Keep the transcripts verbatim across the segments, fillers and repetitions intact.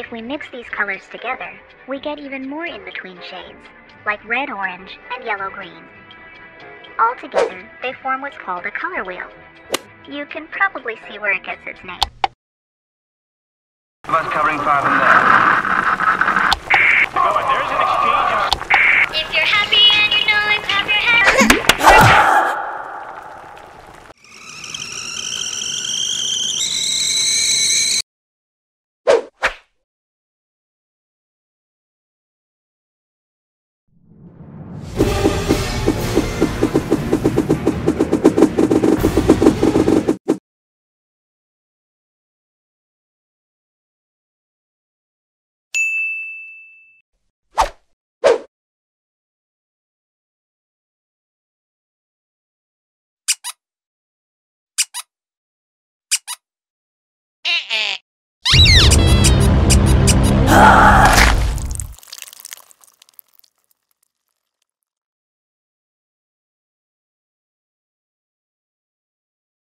If we mix these colors together, we get even more in-between shades, like red-orange and yellow-green. All together, they form what's called a color wheel. You can probably see where it gets its name. Of us covering five and there. Oh, and there's an exchange of... If you're happy and you know it, clap your hands.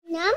Yum?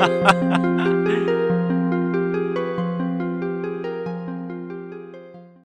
Ha ha ha.